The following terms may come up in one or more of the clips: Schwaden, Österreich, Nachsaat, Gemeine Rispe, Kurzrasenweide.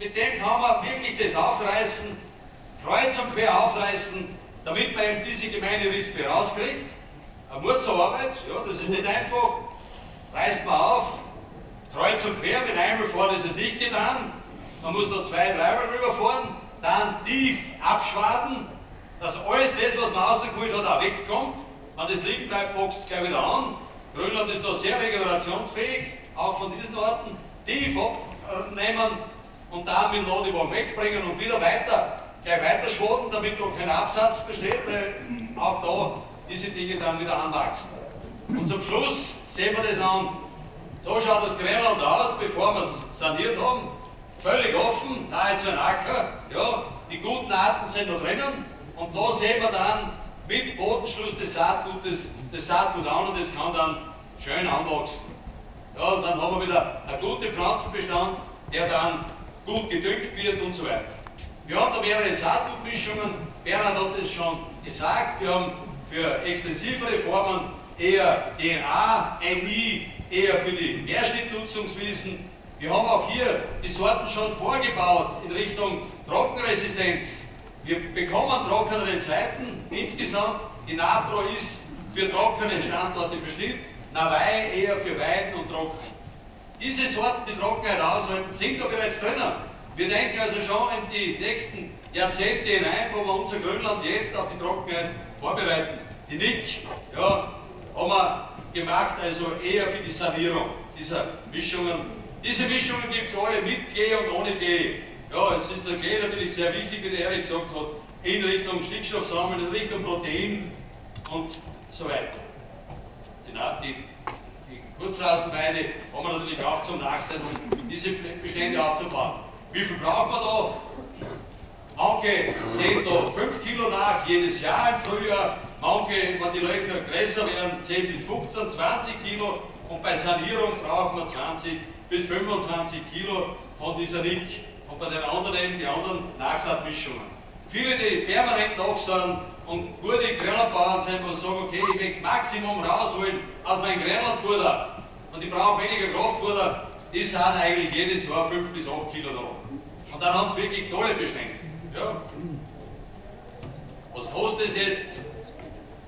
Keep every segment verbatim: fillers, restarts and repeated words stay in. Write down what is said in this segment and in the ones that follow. mit dem kann man wirklich das aufreißen, kreuz und quer aufreißen, damit man eben diese gemeine Rispe rauskriegt. Eine Murzerarbeit, ja, das ist nicht einfach. Reißt man auf, kreuz und quer, mit einmal fahren ist es nicht getan. Man muss noch zwei, dreimal rüberfahren, dann tief abschwaden, dass alles das, was man rausgeholt hat, auch wegkommt. Wenn das liegen bleibt, wächst es gleich wieder an. Grönland ist da sehr regenerationsfähig, auch von diesen Orten. Tief abnehmen und dann mit dem Ladewagen wegbringen und wieder weiter, gleich weiter schwaden, damit noch kein Absatz besteht, weil auch da diese Dinge dann wieder anwachsen. Und zum Schluss sehen wir das an. So schaut das Grönland aus, bevor wir es saniert haben. Völlig offen, nahezu ein Acker. Ja, die guten Arten sind da drinnen. Und da sehen wir dann mit Bodenschluss des Saatgutes, das Saatgut an und das kann dann schön anwachsen. Ja, und dann haben wir wieder einen guten Pflanzenbestand, der dann gut gedüngt wird und so weiter. Wir haben da mehrere Saatgutmischungen, Bernhard hat es schon gesagt, wir haben für extensivere Formen eher D N A, N I, eher für die Mehrschnittnutzungswiesen. Wir haben auch hier die Sorten schon vorgebaut in Richtung Trockenresistenz. Wir bekommen trockenere Zeiten insgesamt. Die Natro ist für trockene Standorte verstanden. Nawei eher für Weiden und Trocken. Diese Sorten, die Trockenheit aushalten, sind da bereits drinnen. Wir denken also schon in die nächsten Jahrzehnte hinein, wo wir unser Grönland jetzt auf die Trockenheit vorbereiten. Die N I C, ja, haben wir gemacht, also eher für die Sanierung dieser Mischungen. Diese Mischungen gibt es alle mit Klee und ohne Klee. Ja, es ist der Klee natürlich sehr wichtig, wie der Erik gesagt hat, in Richtung Stickstoff sammeln, in Richtung Protein und so weiter. Die, die Kurzrasenweide haben wir natürlich auch zum Nachsehen, um diese Bestände aufzubauen. Wie viel braucht man da? Manche sehen da fünf Kilo nach jedes Jahr im Frühjahr, manche, wenn die Löcher größer werden, zehn bis fünfzehn, zwanzig Kilo und bei Sanierung braucht man zwanzig bis fünfundzwanzig Kilo von dieser N I C und bei den anderen eben die anderen Nachsaatmischungen. Viele, die permanent noch sind und gute Grönlandbauern sind, die sagen, okay, ich möchte Maximum rausholen aus meinem Grönlandfutter und ich brauche weniger Kraftfutter, die sind eigentlich jedes Jahr fünf bis acht Kilo da. Und dann haben sie wirklich tolle Bestände. Ja. Was kostet es jetzt?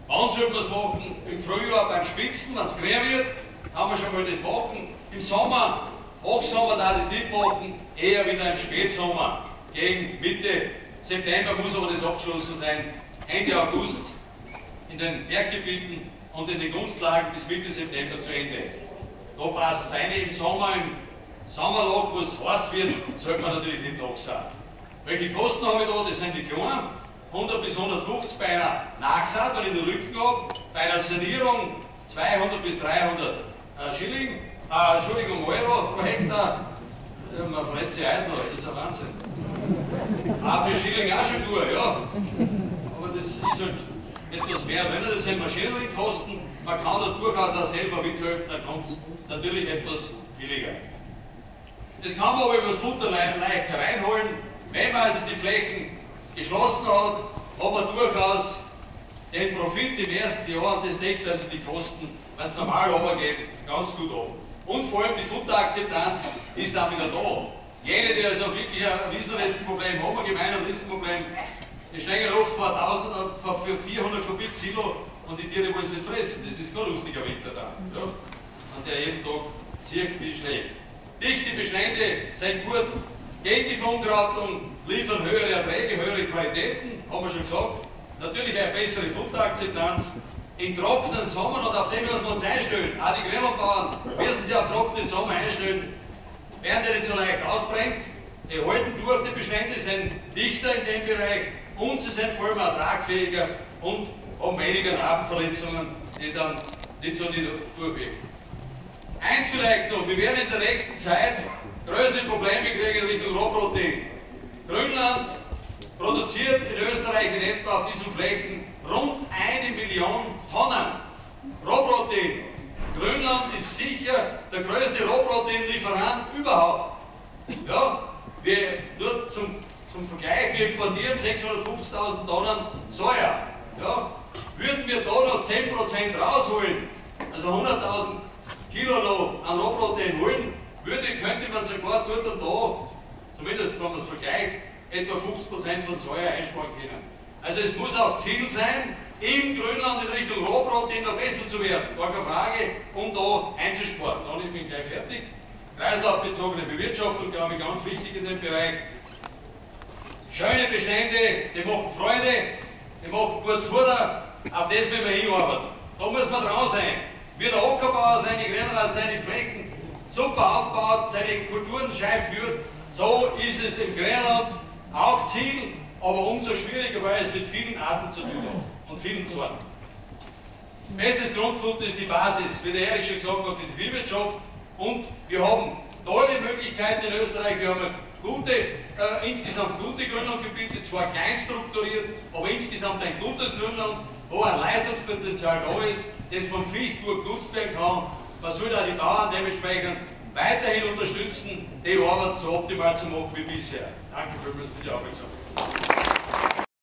Wann sollte man es machen? Im Frühjahr beim Spitzen, wenn es grün wird, kann man schon mal das machen. Im Sommer, Hochsommer darf ich es nicht machen, eher wieder im Spätsommer, gegen Mitte September muss aber das abgeschlossen sein, Ende August in den Berggebieten und in den Gunstlagen bis Mitte September zu Ende. Da passt es eine im Sommer, im Sommerloch, wo es heiß wird, sollte man natürlich nicht nachsaat. Welche Kosten habe ich da? Das sind die kleinen, hundert bis hundertfünfzig bei einer Nachsaat, wenn ich den Rücken habe, bei einer Sanierung zweihundert bis dreihundert äh, Schilling, äh, Entschuldigung, Euro pro Hektar. Ja, man freut sich ein, das ist ein Wahnsinn. Ah, für Schilling auch schon gut, ja. Aber das ist halt etwas mehr, wenn das sind Maschinenkosten, man kann das durchaus auch selber mithelfen, dann kommt es natürlich etwas billiger. Das kann man aber über das Futter leicht hereinholen. Wenn man also die Flächen geschlossen hat, hat man durchaus den Profit im ersten Jahr, das deckt also die Kosten, wenn es normal runtergeht, ganz gut ab. Und vor allem die Futterakzeptanz ist dann wieder da. Jene, die also wirklich ein Riesenristenproblem haben, ein gemeines Ristenproblem, die steigen oft vor vierhundert Kubik Silo und die Tiere wollen es nicht fressen. Das ist kein lustiger Winter da. Ja? Und der jeden Tag zirkt wie schlägt. Dichte Bestände sind gut gegen die Verunkrautung, liefern höhere Erträge, höhere Qualitäten, haben wir schon gesagt. Natürlich eine bessere Futterakzeptanz. In trockenen Sommern und auf dem müssen wir uns einstellen. Auch die Grönlandbauern müssen sich auf trockene Sommer einstellen. Werden die nicht so leicht ausbrennt, die halten durch, die Bestände sind dichter in dem Bereich und sie sind vor allem ertragfähiger und haben weniger Narbenverletzungen, die dann nicht so die durchweg. Eins vielleicht noch, wir werden in der nächsten Zeit größere Probleme kriegen in Richtung Rohprotein. Grönland produziert in Österreich in etwa auf diesen Flächen rund eine Million Tonnen Rohprotein. Grönland ist sicher der größte Rohproteinlieferant überhaupt. Ja, wir, nur zum, zum Vergleich, wir importieren sechshundertfünfzigtausend Tonnen Soja. Ja, würden wir da noch zehn Prozent rausholen, also hunderttausend Kilo noch an Rohprotein holen, würde, könnte man sogar dort und da, zumindest vom etwa fünfzig Prozent von Säure einsparen können. Also es muss auch Ziel sein, im Grönland in Richtung Rohproteine besser zu werden, gar keine Frage, um da einzusparen. Dann bin ich gleich fertig. Kreislaufbezogene Bewirtschaftung, glaube ich, ganz wichtig in dem Bereich. Schöne Bestände, die machen Freude, die machen gutes Futter, auf das müssen wir hinarbeiten. Da muss man dran sein. Wie der Ackerbauer seine Grünland, seine Flecken super aufbaut, seine Kulturen scheif führt, so ist es im Grünland auch Ziel, aber umso schwieriger, weil es mit vielen Arten zu tun hat und vielen Sorten. Bestes Grundfutter ist die Basis, wie der Erich schon gesagt hat, für die Viehwirtschaft. Und wir haben tolle Möglichkeiten in Österreich, wir haben gute, äh, insgesamt gute Grünlandgebiete, zwar klein strukturiert, aber insgesamt ein gutes Grünland, wo ein Leistungspotenzial da ist, das vom Viech gut genutzt werden kann. Man soll auch die Bauern dementsprechend weiterhin unterstützen, die Arbeit so optimal zu machen wie bisher. Danke vielmals für die Aufmerksamkeit.